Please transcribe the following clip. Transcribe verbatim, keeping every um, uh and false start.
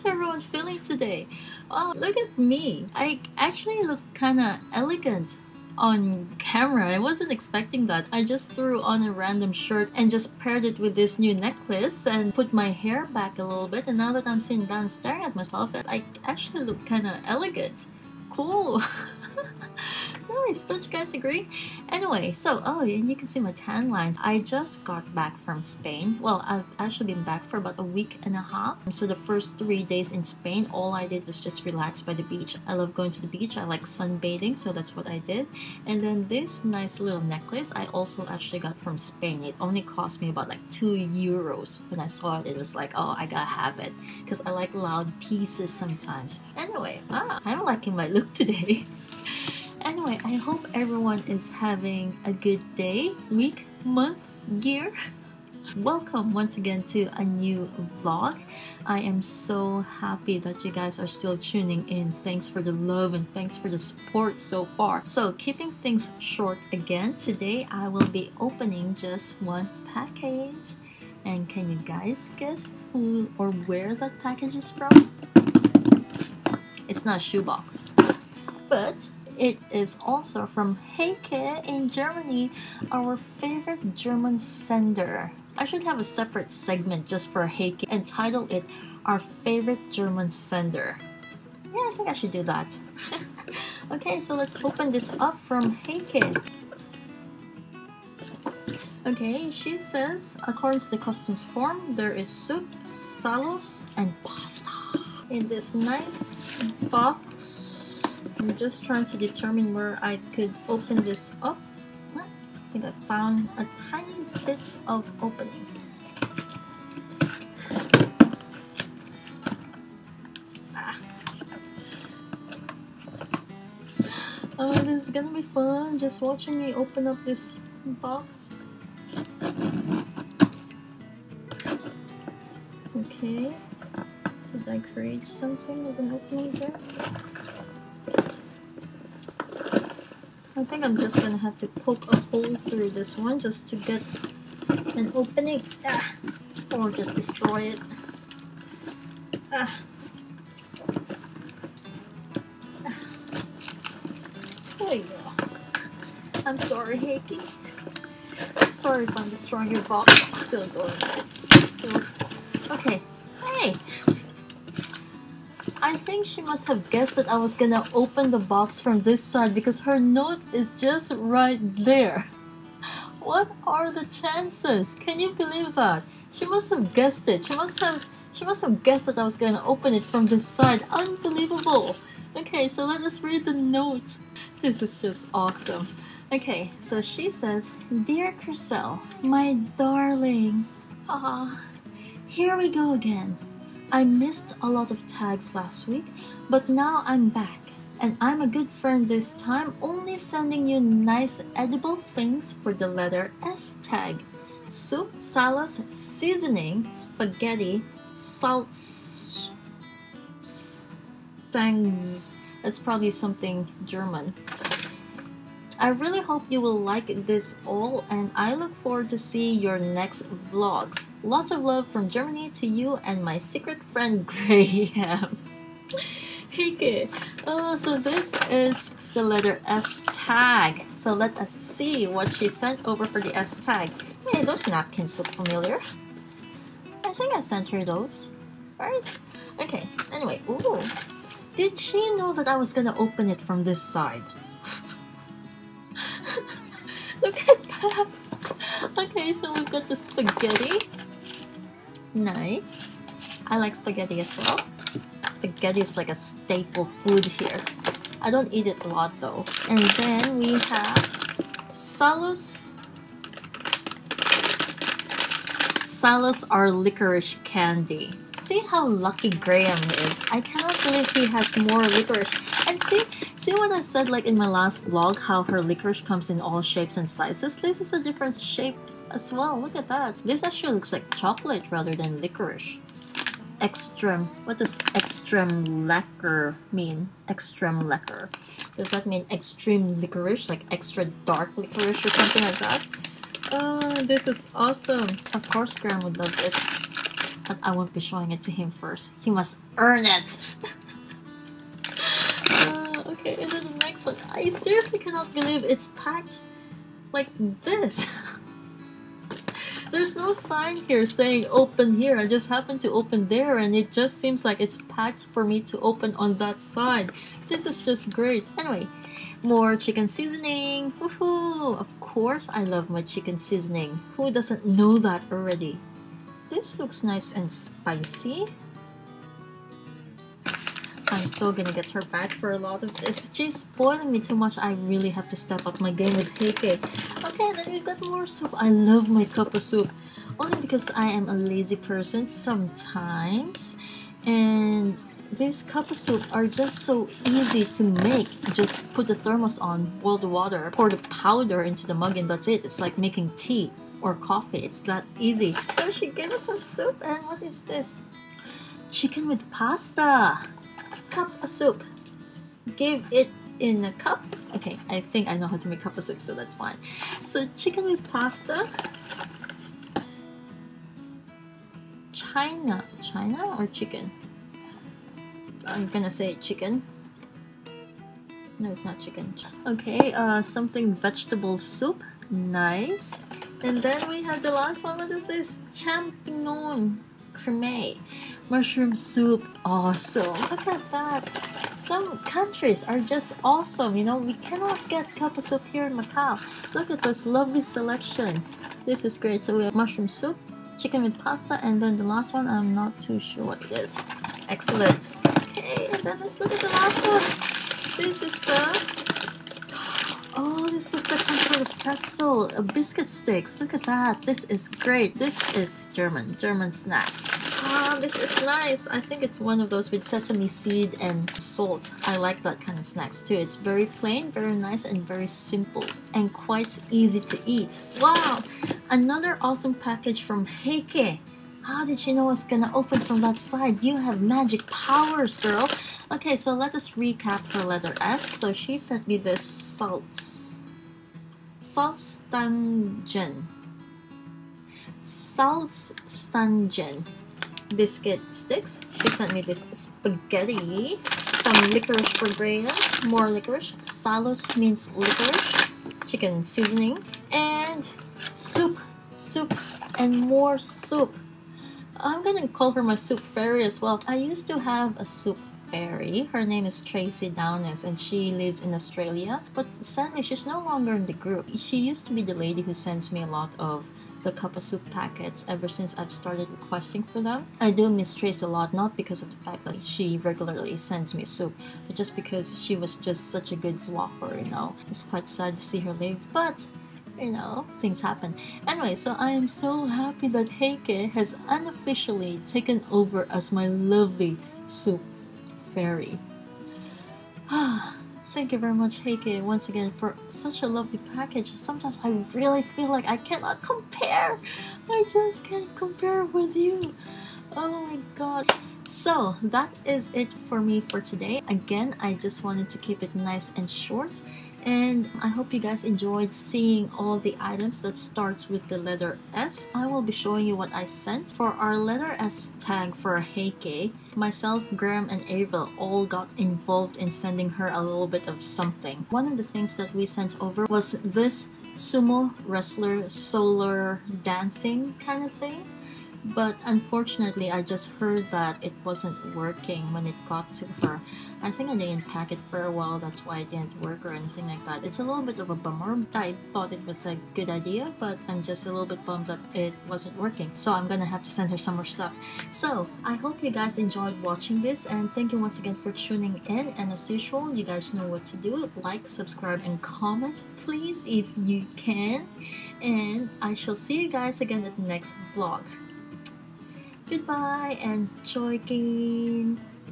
is everyone feeling today? Oh, look at me. I actually look kind of elegant on camera. I wasn't expecting that. I just threw on a random shirt and just paired it with this new necklace and put my hair back a little bit. And now that I'm sitting down staring at myself, I actually look kind of elegant. Cool. Nice, don't you guys agree? Anyway, so, oh, and you can see my tan lines. I just got back from Spain. Well, I've actually been back for about a week and a half. So the first three days in Spain, all I did was just relax by the beach. I love going to the beach. I like sunbathing, so that's what I did. And then this nice little necklace, I also actually got from Spain. It only cost me about like two euros. When I saw it, it was like, oh, I gotta have it. Because I like loud pieces sometimes. Anyway, ah, I'm liking my look today. Anyway, I hope everyone is having a good day, week, month, year. Welcome once again to a new vlog. I am so happy that you guys are still tuning in. Thanks for the love and thanks for the support so far. So keeping things short again, today I will be opening just one package. And can you guys guess who or where that package is from? It's not a shoebox, but it is also from Heike in Germany, our favorite German sender. I should have a separate segment just for Heike and title it Our Favorite German Sender. Yeah, I think I should do that. Okay, so let's open this up from Heike. Okay, she says, according to the customs form, there is soup, sallos, and pasta in this nice box. I'm just trying to determine where I could open this up. I think I found a tiny bit of opening. Ah. Oh, this is gonna be fun, just watching me open up this box. Okay, did I create something with an opening there? I think I'm just gonna have to poke a hole through this one just to get an opening, ah, or just destroy it. Ah. Ah. There you go. I'm sorry, Heike. Sorry if I'm destroying your box. It's still going. It's still... Okay. Hey. I think she must have guessed that I was gonna open the box from this side because her note is just right there. What are the chances? Can you believe that? She must have guessed it. She must have she must have guessed that I was gonna open it from this side. Unbelievable. Okay, so let us read the notes. This is just awesome. Okay, so she says, "Dear Chriselle, my darling, ah, here we go again. I missed a lot of tags last week, but now I'm back, and I'm a good friend this time, only sending you nice edible things for the letter S tag. Soup, salad, seasoning, spaghetti, Salzstangen. That's probably something German. I really hope you will like this all, and I look forward to see your next vlogs. Lots of love from Germany to you and my secret friend Graham." Heike. Oh, so this is the letter S tag. So let us see what she sent over for the S tag. Hey, those napkins look familiar. I think I sent her those, right? Okay, anyway, ooh. Did she know that I was gonna open it from this side? Look at that! Okay, so we've got the spaghetti. Nice. I like spaghetti as well. Spaghetti is like a staple food here. I don't eat it a lot though. And then we have Sallos. Sallos are licorice candy. See how lucky Graham is. I cannot believe he has more licorice. And see, see what I said like in my last vlog, how her licorice comes in all shapes and sizes? This is a different shape as well, look at that. This actually looks like chocolate rather than licorice. Extrem, what does extrem lecker mean? Extrem lecker. Does that mean extreme licorice, like extra dark licorice or something like that? Oh, this is awesome. Of course Graham would love this. and I won't be showing it to him first. He must earn it. uh, okay, and then the next one. I seriously cannot believe it's packed like this. There's no sign here saying open here. I just happened to open there and it just seems like it's packed for me to open on that side. This is just great. Anyway, more chicken seasoning. Woohoo! Of course I love my chicken seasoning. Who doesn't know that already? This looks nice and spicy. I'm so gonna get her back for a lot of this. She's spoiling me too much. I really have to step up my game with Heike. Okay, then we've got more soup. I love my cup of soup. Only because I am a lazy person sometimes. And these cup of soup are just so easy to make. Just put the thermos on, boil the water, pour the powder into the mug, and that's it. It's like making tea or coffee. It's that easy. So she gave us some soup, and what is this? Chicken with pasta. Cup of soup. Give it in a cup. Okay, I think I know how to make cup of soup, so that's fine. So chicken with pasta. China. China or chicken? I'm gonna say chicken. No, it's not chicken. Okay, uh, something vegetable soup. Nice. And then we have the last one. What is this? Champignon. Creme. Mushroom soup, awesome. Look at that. Some countries are just awesome, you know. We cannot get cup of soup here in Macau. Look at this lovely selection. This is great. So we have mushroom soup, chicken with pasta, and then the last one, I'm not too sure what it is. Excellent. Okay, and then let's look at the last one. This is the... Oh, this looks like some sort of pretzel, uh, biscuit sticks. Look at that. This is great. This is German, German snacks. Ah, this is nice. I think it's one of those with sesame seed and salt. I like that kind of snacks too. It's very plain, very nice, and very simple, and quite easy to eat. Wow! Another awesome package from Heike. How did she know I was gonna open from that side? You have magic powers, girl. Okay, so let us recap her letter S. So she sent me this Salz. Salzstangen. Salzstangen. Biscuit sticks. She sent me this spaghetti, some licorice for Graham, more licorice, Sallos means licorice, chicken seasoning, and soup, soup, and more soup. I'm gonna call her my soup fairy as well. I used to have a soup fairy. Her name is Tracy Downes, and she lives in Australia, but sadly she's no longer in the group. She used to be the lady who sends me a lot of the cup of soup packets ever since I've started requesting for them. I do miss Trace a lot, not because of the fact that she regularly sends me soup, but just because she was just such a good swapper, you know. It's quite sad to see her leave, but you know, things happen. Anyway, so I am so happy that Heike has unofficially taken over as my lovely soup fairy. Ah. Thank you very much, Heike, once again for such a lovely package. Sometimes I really feel like I cannot compare. I just can't compare with you. Oh my god. So that is it for me for today. Again, I just wanted to keep it nice and short. And I hope you guys enjoyed seeing all the items that starts with the letter S. I will be showing you what I sent. For our letter S tag for Heike, myself, Graham, and Avril all got involved in sending her a little bit of something. One of the things that we sent over was this sumo wrestler solar dancing kind of thing. But unfortunately, I just heard that it wasn't working when it got to her. I think I didn't pack it very well, that's why it didn't work or anything like that. It's a little bit of a bummer. I thought it was a good idea, but I'm just a little bit bummed that it wasn't working. So I'm gonna have to send her some more stuff. So I hope you guys enjoyed watching this, and thank you once again for tuning in. And as usual, you guys know what to do. Like, subscribe, and comment, please, if you can. And I shall see you guys again at the next vlog. Goodbye and joy again.